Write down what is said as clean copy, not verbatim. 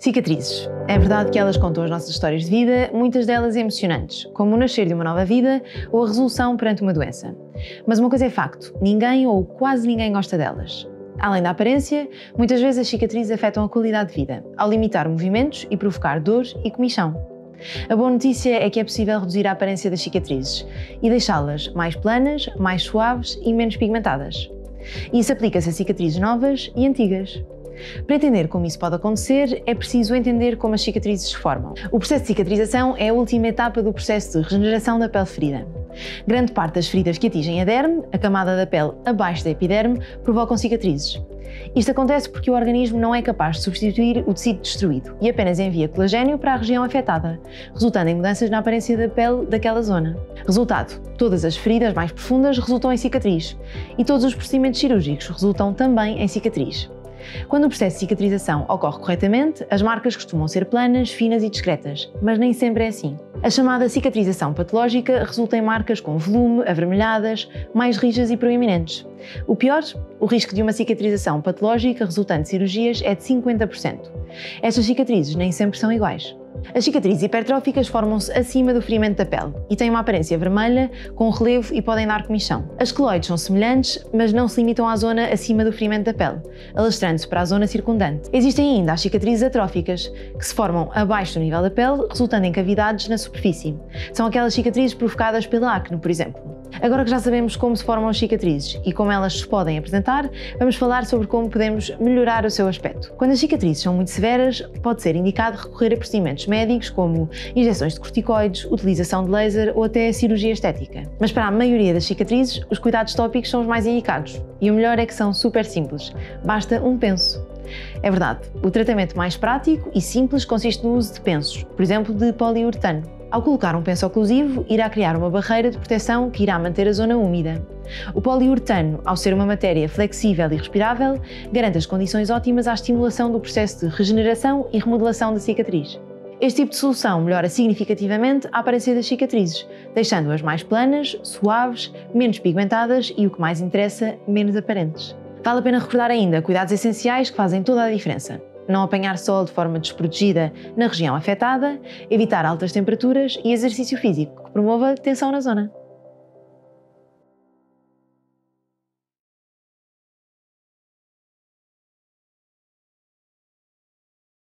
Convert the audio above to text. Cicatrizes. É verdade que elas contam as nossas histórias de vida, muitas delas emocionantes, como o nascer de uma nova vida ou a resolução perante uma doença. Mas uma coisa é facto, ninguém ou quase ninguém gosta delas. Além da aparência, muitas vezes as cicatrizes afetam a qualidade de vida, ao limitar movimentos e provocar dor e comichão. A boa notícia é que é possível reduzir a aparência das cicatrizes e deixá-las mais planas, mais suaves e menos pigmentadas. Isso aplica-se a cicatrizes novas e antigas. Para entender como isso pode acontecer, é preciso entender como as cicatrizes se formam. O processo de cicatrização é a última etapa do processo de regeneração da pele ferida. Grande parte das feridas que atingem a derme, a camada da pele abaixo da epiderme, provocam cicatrizes. Isto acontece porque o organismo não é capaz de substituir o tecido destruído e apenas envia colagênio para a região afetada, resultando em mudanças na aparência da pele daquela zona. Resultado: todas as feridas mais profundas resultam em cicatriz e todos os procedimentos cirúrgicos resultam também em cicatriz. Quando o processo de cicatrização ocorre corretamente, as marcas costumam ser planas, finas e discretas, mas nem sempre é assim. A chamada cicatrização patológica resulta em marcas com volume, avermelhadas, mais rijas e proeminentes. O pior, o risco de uma cicatrização patológica resultante de cirurgias é de 50%. Estas cicatrizes nem sempre são iguais. As cicatrizes hipertróficas formam-se acima do ferimento da pele e têm uma aparência vermelha, com relevo e podem dar comichão. As queloides são semelhantes, mas não se limitam à zona acima do ferimento da pele, alastrando-se para a zona circundante. Existem ainda as cicatrizes atróficas, que se formam abaixo do nível da pele, resultando em cavidades na superfície. São aquelas cicatrizes provocadas pela acne, por exemplo. Agora que já sabemos como se formam as cicatrizes e como elas se podem apresentar, vamos falar sobre como podemos melhorar o seu aspecto. Quando as cicatrizes são muito severas, pode ser indicado recorrer a procedimentos médicos como injeções de corticoides, utilização de laser ou até cirurgia estética. Mas para a maioria das cicatrizes, os cuidados tópicos são os mais indicados e o melhor é que são super simples, basta um penso. É verdade, o tratamento mais prático e simples consiste no uso de pensos, por exemplo de poliuretano. Ao colocar um penso oclusivo, irá criar uma barreira de proteção que irá manter a zona úmida. O poliuretano, ao ser uma matéria flexível e respirável, garante as condições ótimas à estimulação do processo de regeneração e remodelação da cicatriz. Este tipo de solução melhora significativamente a aparência das cicatrizes, deixando-as mais planas, suaves, menos pigmentadas e, o que mais interessa, menos aparentes. Vale a pena recordar ainda cuidados essenciais que fazem toda a diferença. Não apanhar sol de forma desprotegida na região afetada, evitar altas temperaturas e exercício físico que promova tensão na zona.